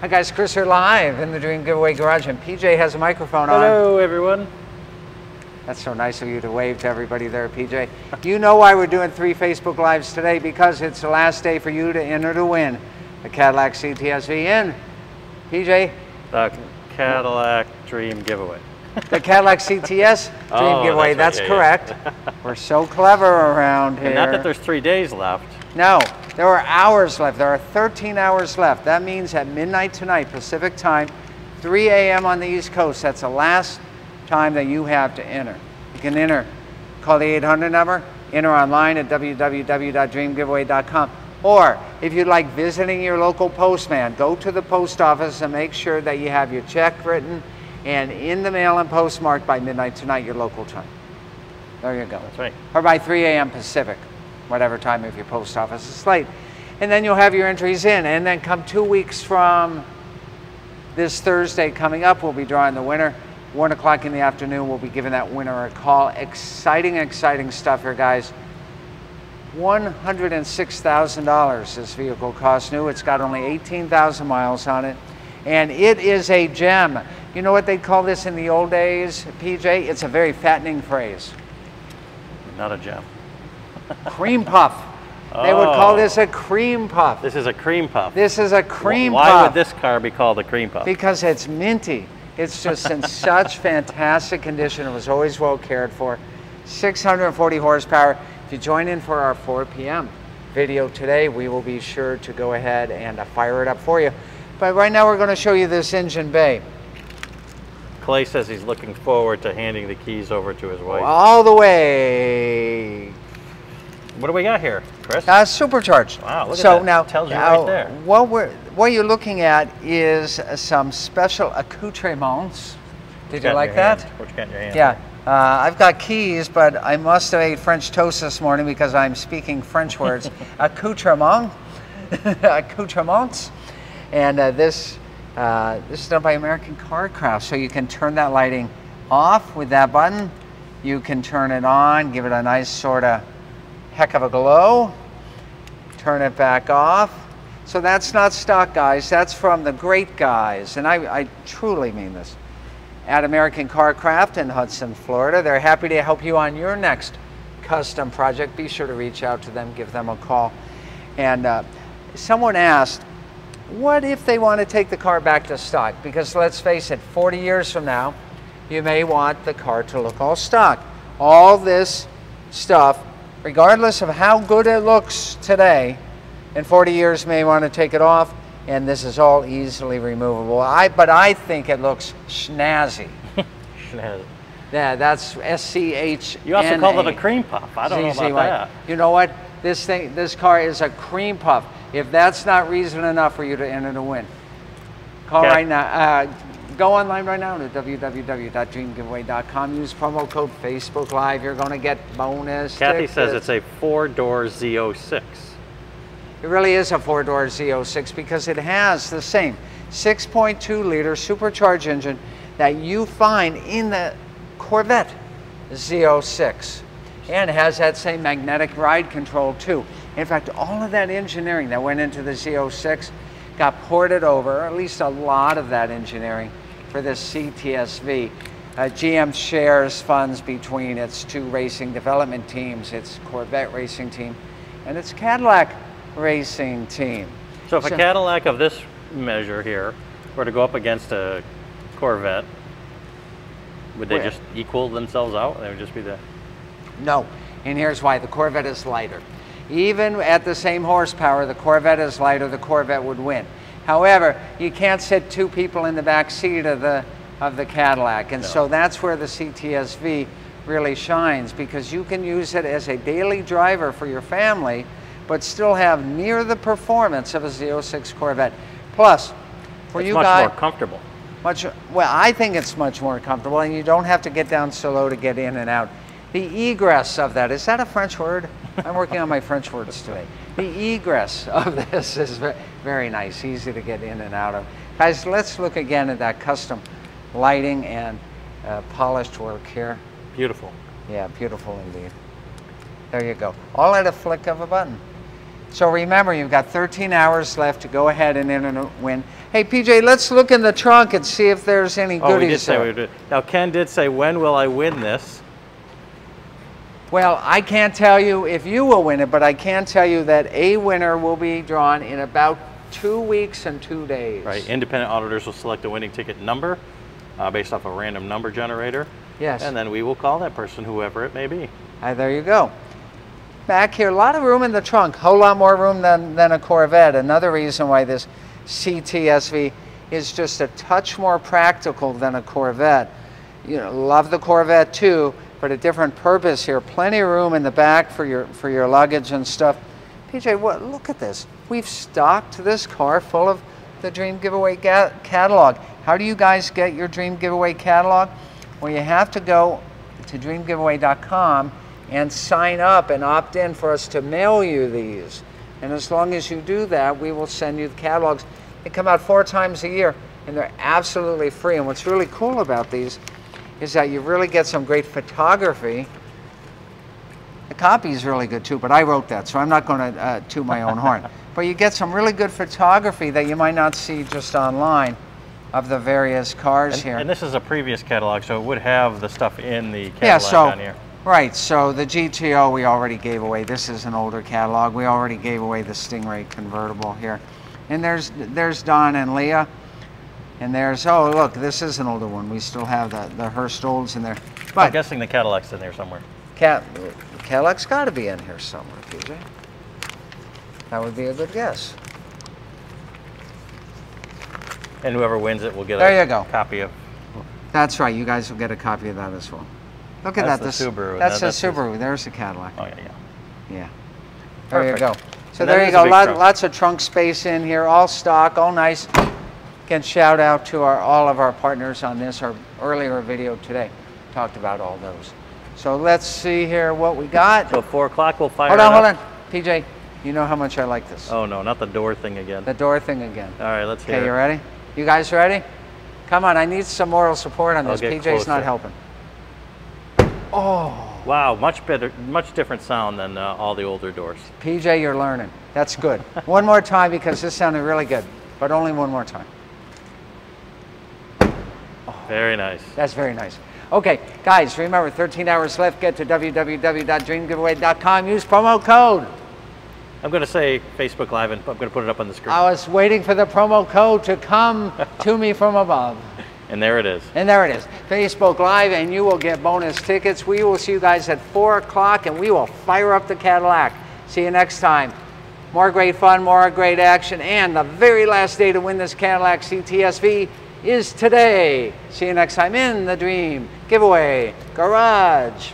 Hi guys, Chris here live in the Dream Giveaway Garage, and PJ has a microphone on. Hello everyone. That's so nice of you to wave to everybody there, PJ. You know why we're doing 3 Facebook Lives today, because it's the last day for you to enter to win the Cadillac CTS-V in, PJ? The Cadillac Dream Giveaway. The Cadillac CTS Dream Giveaway, that's right. Correct. Yeah. We're so clever around here. And not that there's 3 days left. No, there are hours left. There are 13 hours left. That means at midnight tonight, Pacific time, 3 a.m. on the East Coast, that's the last time that you have to enter. You can enter, call the 800 number, enter online at www.dreamgiveaway.com. Or if you like visiting your local postman, go to the post office and make sure that you have your check written and in the mail and postmarked by midnight tonight, your local time. There you go. That's right. Or by 3 a.m. Pacific, whatever time if your post office is late. And then you'll have your entries in. And then come 2 weeks from this Thursday coming up, we'll be drawing the winner. 1 o'clock in the afternoon, we'll be giving that winner a call. Exciting, exciting stuff here, guys. $106,000 this vehicle costs new. It's got only 18,000 miles on it. And it is a gem. You know what they call this in the old days, PJ? It's a very fattening phrase. Not a gem. Cream puff. Oh. They would call this a cream puff. This is a cream puff. This is a cream puff. Why would this car be called a cream puff? Because it's minty. It's just in such fantastic condition. It was always well cared for. 640 horsepower. If you join in for our 4 p.m. video today, we will be sure to go ahead and fire it up for you. But right now we're going to show you this engine bay. Clay says he's looking forward to handing the keys over to his wife. All the way. What do we got here, Chris? Supercharged. Wow, look at that. Now, tells you right there. What you're looking at is some special accoutrements. Did you like that? What you got in your hand? Yeah. I've got keys, but I must have ate French toast this morning because I'm speaking French words. Accoutrements. Accoutrements. And this is done by American Car Craft. So you can turn that lighting off with that button. You can turn it on, give it a nice sort of heck of a glow. Turn it back off. So that's not stock, guys. That's from the great guys. And I truly mean this. At American Car Craft in Hudson, Florida. They're happy to help you on your next custom project. Be sure to reach out to them, give them a call. And someone asked, what if they want to take the car back to stock? Because let's face it, 40 years from now, you may want the car to look all stock. All this stuff, regardless of how good it looks today, in 40 years may want to take it off, and this is all easily removable. But I think it looks snazzy. Snazzy. Yeah, that's S-C-H-N-A. You also call it a cream puff. I don't know about that. You know what? This car is a cream puff. If that's not reason enough for you to enter to win, call right now. Go online right now to www.dreamgiveaway.com. Use promo code Facebook Live. You're going to get bonus. Kathy says it's a 4-door Z06. It really is a 4-door Z06 because it has the same 6.2-liter supercharged engine that you find in the Corvette Z06, and has that same magnetic ride control too. In fact, all of that engineering that went into the Z06 got ported over, or at least a lot of that engineering, for this CTS-V. GM shares funds between its 2 racing development teams, its Corvette racing team and its Cadillac racing team. So if a Cadillac of this measure here were to go up against a Corvette, would they just equal themselves out? They would just be the... No, and here's why. The Corvette is lighter. Even at the same horsepower, the Corvette is lighter, the Corvette would win. However, you can't sit 2 people in the back seat of the Cadillac, and so that's where the CTS-V really shines, because you can use it as a daily driver for your family, but still have near the performance of a Z06 Corvette. Plus, for you guys... It's much more comfortable. Well, I think it's much more comfortable, and you don't have to get down so low to get in and out. The egress of that, is that a French word? I'm working on my French words today. The egress of this is very nice, easy to get in and out of. Guys, let's look again at that custom lighting and polished work here. Beautiful. Yeah, beautiful indeed. There you go. All at a flick of a button. So remember, you've got 13 hours left to go ahead and win. Hey, PJ, let's look in the trunk and see if there's any goodies. Oh, we did say we would do it. Now, Ken did say, when will I win this? Well, I can't tell you if you will win it, but I can tell you that a winner will be drawn in about 2 weeks and 2 days. Right. Independent auditors will select a winning ticket number based off a random number generator. Yes. And then we will call that person, whoever it may be. There you go. Back here, a lot of room in the trunk. A whole lot more room than a Corvette. Another reason why this CTS-V is just a touch more practical than a Corvette. You know, love the Corvette too, but a different purpose here. Plenty of room in the back for your luggage and stuff. PJ, what, look at this. We've stocked this car full of the Dream Giveaway catalog. How do you guys get your Dream Giveaway catalog? Well, you have to go to dreamgiveaway.com and sign up and opt in for us to mail you these. And as long as you do that, we will send you the catalogs. They come out 4 times a year, and they're absolutely free. And what's really cool about these is that you really get some great photography. The copy is really good too, but I wrote that, so I'm not going to toot my own horn. But you get some really good photography that you might not see just online of the various cars here. And this is a previous catalog, so it would have the stuff in the catalog down here. Right, so the GTO we already gave away. This is an older catalog. We already gave away the Stingray convertible here. And there's Don and Leah. And there's, oh look, this is an older one. We still have the Hurst Olds in there. But I'm guessing the Cadillac's in there somewhere. Cadillac's got to be in here somewhere, PJ. That would be a good guess. And whoever wins it will get copy of. That's right, you guys will get a copy of that as well. Look at that. That's the Subaru. That's the Subaru. There's the Cadillac. Oh, yeah. There you go. So there you go. Lots of trunk space in here. All stock, all nice. Again, shout out to all of our partners on this. Our earlier video today talked about all those. So let's see here what we got. So 4 o'clock, we'll fire it up. Hold on. PJ, you know how much I like this. Oh, no, not the door thing again. The door thing again. All right, let's hear it. Okay, you ready? You guys ready? Come on, I need some moral support on this. PJ's not helping. Oh wow, much better, much different sound than all the older doors. PJ, you're learning. That's good. One more time, because this sounded really good, but only one more time. Oh, very nice. That's very nice. Okay, guys, remember, 13 hours left. Get to www.dreamgiveaway.com. Use promo code. I'm going to say Facebook Live, and I'm going to put it up on the screen. I was waiting for the promo code to come to me from above. And there it is. And there it is. Facebook Live, and you will get bonus tickets. We will see you guys at 4 o'clock, and we will fire up the Cadillac. See you next time. More great fun, more great action, and the very last day to win this Cadillac CTS-V is today. See you next time in the Dream Giveaway Garage.